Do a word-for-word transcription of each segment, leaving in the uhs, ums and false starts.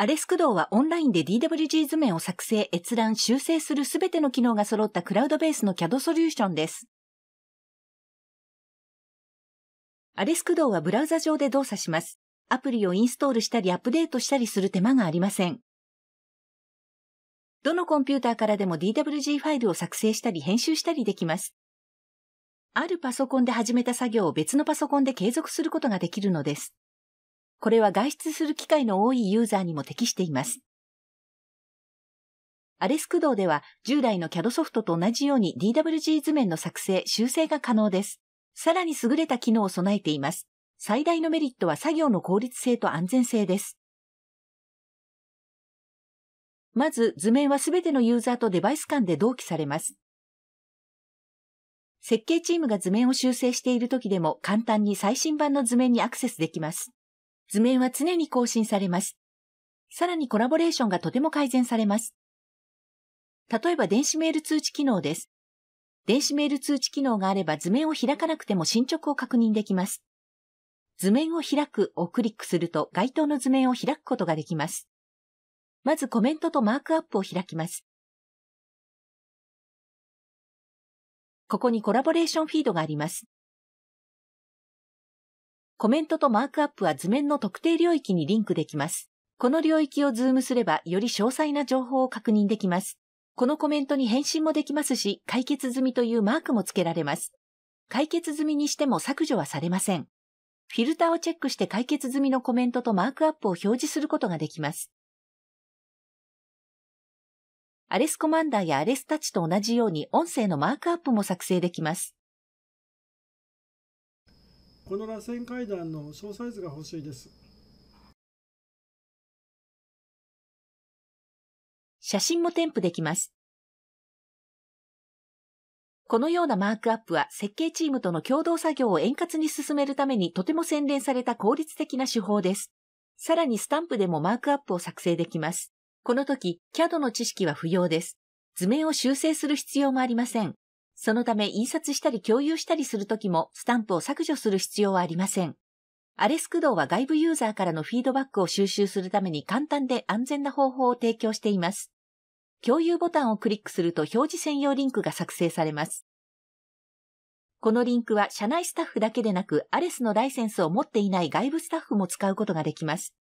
アレス駆動はオンラインで ディーダブリュージー 図面を作成、閲覧、修正するすべての機能が揃ったクラウドベースの キャド ソリューションです。アレス駆動はブラウザ上で動作します。アプリをインストールしたりアップデートしたりする手間がありません。どのコンピューターからでも ディーダブリュージー ファイルを作成したり編集したりできます。あるパソコンで始めた作業を別のパソコンで継続することができるのです。これは外出する機会の多いユーザーにも適しています。アレス駆動では従来の キャド ソフトと同じように ディーダブリュージー 図面の作成・修正が可能です。さらに優れた機能を備えています。最大のメリットは作業の効率性と安全性です。まず、図面はすべてのユーザーとデバイス間で同期されます。設計チームが図面を修正しているときでも簡単に最新版の図面にアクセスできます。図面は常に更新されます。さらにコラボレーションがとても改善されます。例えば電子メール通知機能です。電子メール通知機能があれば図面を開かなくても進捗を確認できます。図面を開くをクリックすると該当の図面を開くことができます。まずコメントとマークアップを開きます。ここにコラボレーションフィードがあります。コメントとマークアップは図面の特定領域にリンクできます。この領域をズームすればより詳細な情報を確認できます。このコメントに返信もできますし、解決済みというマークもつけられます。解決済みにしても削除はされません。フィルターをチェックして解決済みのコメントとマークアップを表示することができます。アレスコマンダーやアレスタッチと同じように音声のマークアップも作成できます。この螺旋階段の詳細図が欲しいです。写真も添付できます。このようなマークアップは設計チームとの共同作業を円滑に進めるためにとても洗練された効率的な手法です。さらにスタンプでもマークアップを作成できます。この時、キャド の知識は不要です。図面を修正する必要もありません。そのため、印刷したり共有したりするときも、スタンプを削除する必要はありません。アレス駆動は外部ユーザーからのフィードバックを収集するために簡単で安全な方法を提供しています。共有ボタンをクリックすると表示専用リンクが作成されます。このリンクは社内スタッフだけでなく、アレスのライセンスを持っていない外部スタッフも使うことができます。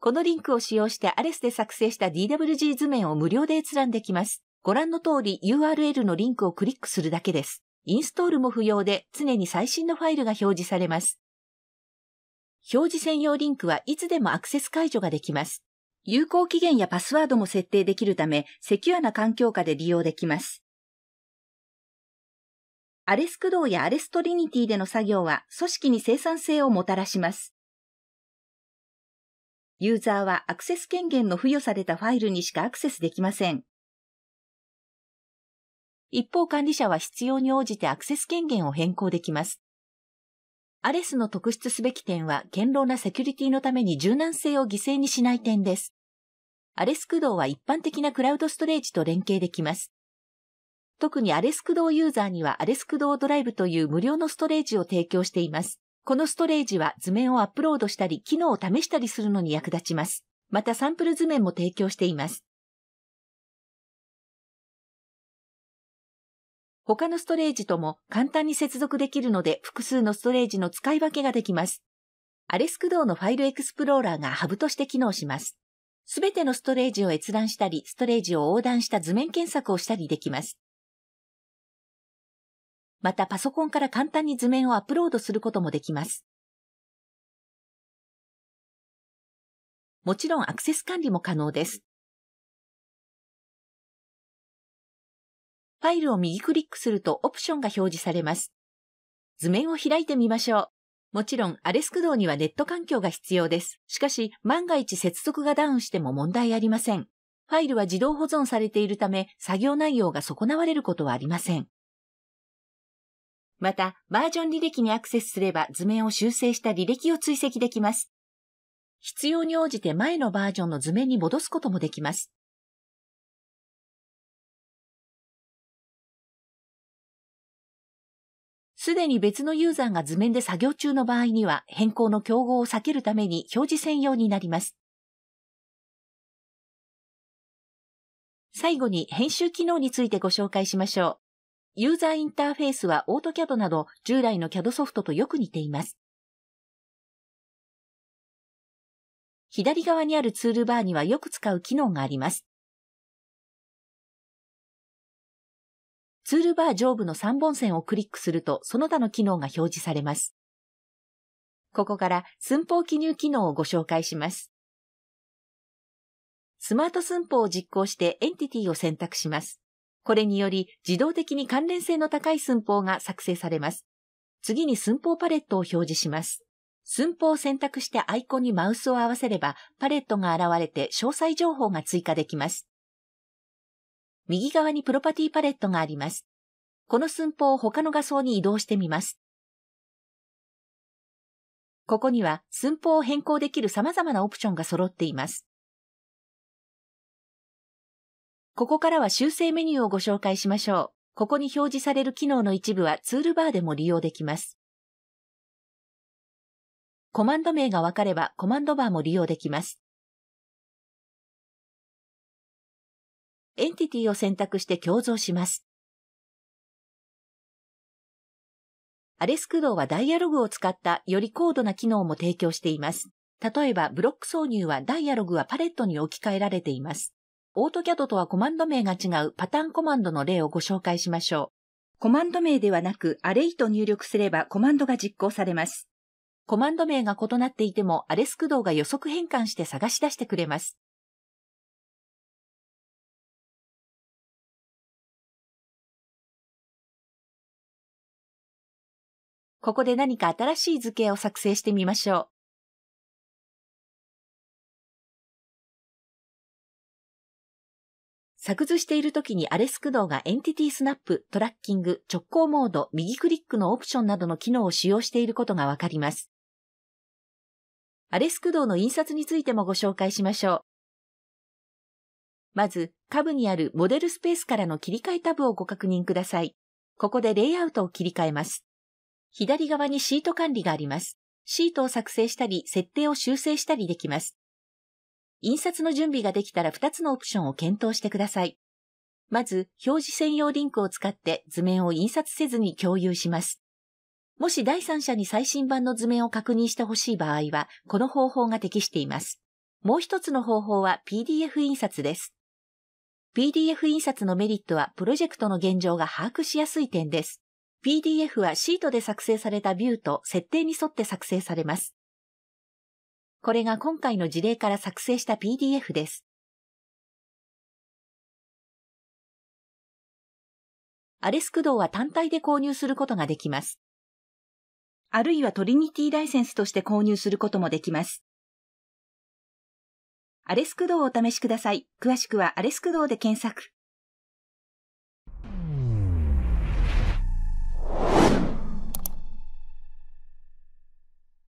このリンクを使用してアレスで作成した ディーダブリュージー 図面を無料で閲覧できます。ご覧の通り ユーアールエル のリンクをクリックするだけです。インストールも不要で常に最新のファイルが表示されます。表示専用リンクはいつでもアクセス解除ができます。有効期限やパスワードも設定できるためセキュアな環境下で利用できます。アレス駆動やアレストリニティでの作業は組織に生産性をもたらします。ユーザーはアクセス権限の付与されたファイルにしかアクセスできません。一方、管理者は必要に応じてアクセス権限を変更できます。アレスの特筆すべき点は、堅牢なセキュリティのために柔軟性を犠牲にしない点です。アレス駆動は一般的なクラウドストレージと連携できます。特にアレス駆動ユーザーにはアレス駆動ドライブという無料のストレージを提供しています。このストレージは図面をアップロードしたり、機能を試したりするのに役立ちます。またサンプル図面も提供しています。他のストレージとも簡単に接続できるので、複数のストレージの使い分けができます。アレス駆動のファイルエクスプローラーがハブとして機能します。すべてのストレージを閲覧したり、ストレージを横断した図面検索をしたりできます。またパソコンから簡単に図面をアップロードすることもできます。もちろんアクセス管理も可能です。ファイルを右クリックするとオプションが表示されます。図面を開いてみましょう。もちろんアレス駆動にはネット環境が必要です。しかし万が一接続がダウンしても問題ありません。ファイルは自動保存されているため作業内容が損なわれることはありません。また、バージョン履歴にアクセスすれば図面を修正した履歴を追跡できます。必要に応じて前のバージョンの図面に戻すこともできます。すでに別のユーザーが図面で作業中の場合には変更の競合を避けるために表示専用になります。最後に編集機能についてご紹介しましょう。ユーザーインターフェースは AutoCAD など従来の キャド ソフトとよく似ています。左側にあるツールバーにはよく使う機能があります。ツールバー上部のさんぼん線をクリックするとその他の機能が表示されます。ここから寸法記入機能をご紹介します。スマート寸法を実行してエンティティを選択します。これにより自動的に関連性の高い寸法が作成されます。次に寸法パレットを表示します。寸法を選択してアイコンにマウスを合わせればパレットが現れて詳細情報が追加できます。右側にプロパティパレットがあります。この寸法を他の画像に移動してみます。ここには寸法を変更できる様々なオプションが揃っています。ここからは修正メニューをご紹介しましょう。ここに表示される機能の一部はツールバーでも利用できます。コマンド名が分かればコマンドバーも利用できます。エンティティを選択して共存します。アレス駆動はダイアログを使ったより高度な機能も提供しています。例えばブロック挿入はダイアログはパレットに置き換えられています。AutoCAD とはコマンド名が違うパターンコマンドの例をご紹介しましょう。コマンド名ではなくアレイと入力すればコマンドが実行されます。コマンド名が異なっていてもアレス駆動が予測変換して探し出してくれます。ここで何か新しい図形を作成してみましょう。作図しているときにアレス駆動がエンティティスナップ、トラッキング、直行モード、右クリックのオプションなどの機能を使用していることがわかります。アレス駆動の印刷についてもご紹介しましょう。まず、下部にあるモデルスペースからの切り替えタブをご確認ください。ここでレイアウトを切り替えます。左側にシート管理があります。シートを作成したり、設定を修正したりできます。印刷の準備ができたらふたつのオプションを検討してください。まず、表示専用リンクを使って図面を印刷せずに共有します。もし第三者に最新版の図面を確認してほしい場合は、この方法が適しています。もう一つの方法は ピーディーエフ 印刷です。ピーディーエフ 印刷のメリットは、プロジェクトの現状が把握しやすい点です。ピーディーエフ はシートで作成されたビューと設定に沿って作成されます。これが今回の事例から作成した ピーディーエフ です。アレス駆動は単体で購入することができます。あるいはトリニティライセンスとして購入することもできます。アレス駆動をお試しください。詳しくはアレス駆動で検索。